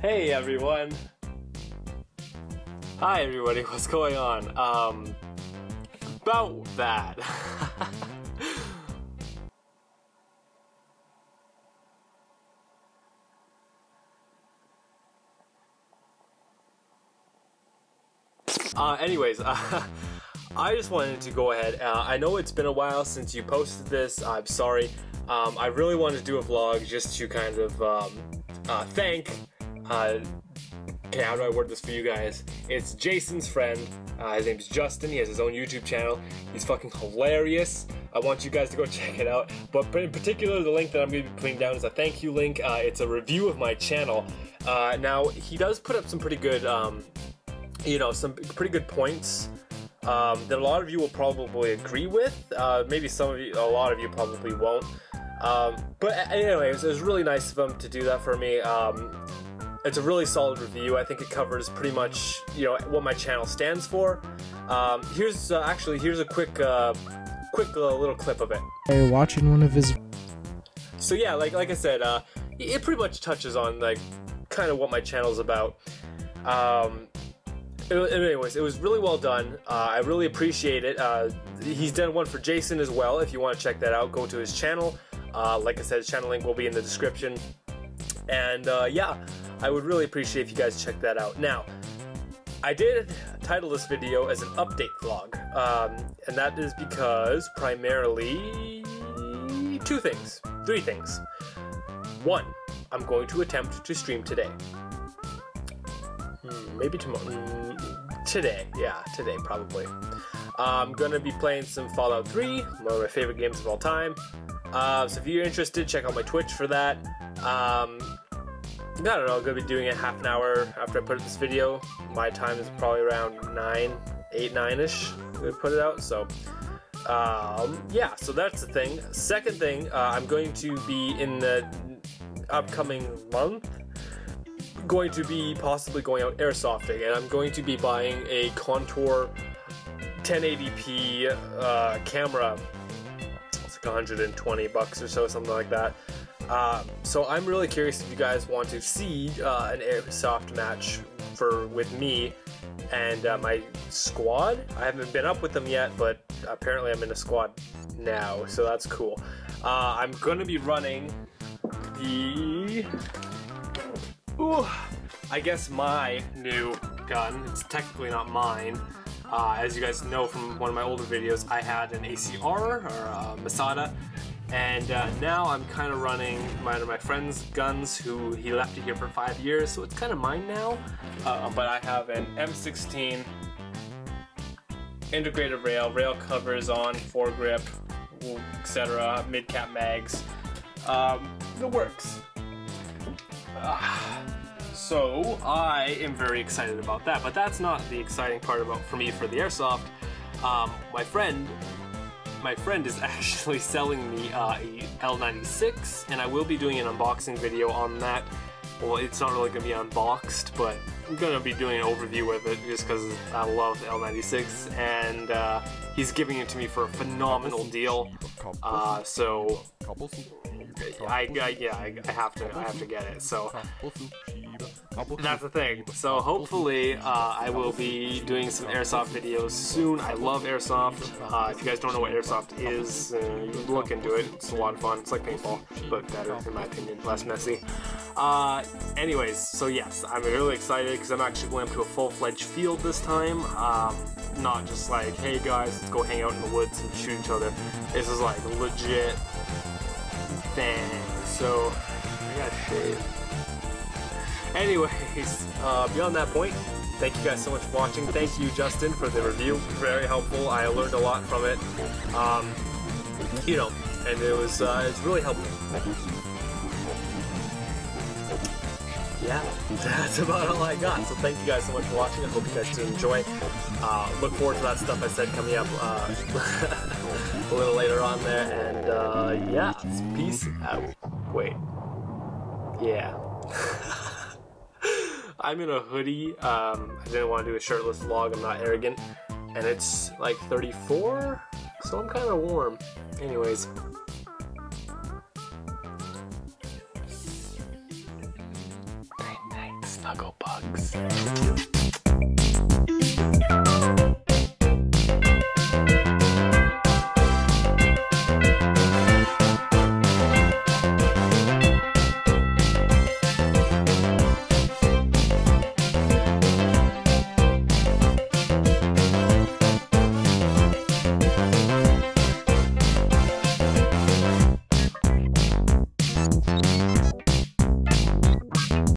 Hey everyone! Hi everybody, what's going on? About that. Anyways, I just wanted to go ahead. I know it's been a while since you posted this. I'm sorry. I really wanted to do a vlog just to kind of thank. Okay, how do I word this for you guys? It's Jason's friend. His name's Justin. He has his own YouTube channel. He's fucking hilarious. I want you guys to go check it out. But in particular, the link that I'm going to be putting down is a thank you link. It's a review of my channel. Now, he does put up some pretty good, you know, some pretty good points. That a lot of you will probably agree with, maybe some of you, a lot of you probably won't, but anyway, it was really nice of him to do that for me. It's a really solid review. I think it covers pretty much, you know, what my channel stands for. Here's, actually, here's a quick, little clip of it. Hey, watching one of his... So yeah, like I said, it pretty much touches on, like, kind of what my channel's about. Anyways, it was really well done. I really appreciate it. He's done one for Jason as well. If you want to check that out, go to his channel. Like I said, his channel link will be in the description. And yeah, I would really appreciate if you guys check that out. Now, I did title this video as an update vlog. And that is because primarily three things. One, I'm going to attempt to stream today. Maybe tomorrow. Today, yeah, today probably. I'm gonna be playing some Fallout 3, one of my favorite games of all time. So if you're interested, check out my Twitch for that. I don't know, I'm gonna be doing it half an hour after I put this video. My time is probably around 9-ish. I'm gonna put it out, so. Yeah, so that's the thing. Second thing, I'm going to be in the upcoming month. Going to be possibly going out airsofting, and I'm going to be buying a Contour 1080p camera. It's like 120 bucks or so, something like that. So I'm really curious if you guys want to see an airsoft match with me and my squad. I haven't been up with them yet, but apparently I'm in a squad now, so that's cool. I'm going to be running the... Ooh, I guess my new gun, it's technically not mine. As you guys know from one of my older videos, I had an ACR, or Masada, and now I'm kind of running one of my friend's guns, who he left it here for 5 years, so it's kind of mine now. But I have an M16 integrated rail covers on, foregrip, etc., mid-cap mags, the works. So I am very excited about that, but that's not the exciting part for the airsoft. My friend is actually selling me a L96, and I will be doing an unboxing video on that. Well, it's not really gonna be unboxed, but I'm gonna be doing an overview with it just because I love the L96, and he's giving it to me for a phenomenal deal. So. I have to get it, so that's the thing. So hopefully I will be doing some airsoft videos soon. I love airsoft. If you guys don't know what airsoft is, look into it. It's a lot of fun. It's like paintball, but better in my opinion, less messy. Anyways, so yes, I'm really excited because I'm actually going up to a full-fledged field this time. Not just like, hey guys, let's go hang out in the woods and shoot each other. This is like legit thing. So I gotta shave. Anyways, beyond that point, thank you guys so much for watching. Thank you, Justin, for the review. Very helpful. I learned a lot from it. You know, and it was it's really helpful. Yeah, that's about all I got. So thank you guys so much for watching. I hope you guys do enjoy. Look forward to that stuff I said coming up. a little later on there, and yeah, peace out. Wait. Yeah. I'm in a hoodie. I didn't want to do a shirtless vlog, I'm not arrogant. And it's like 34, so I'm kind of warm. Anyways. Night night, snuggle bugs.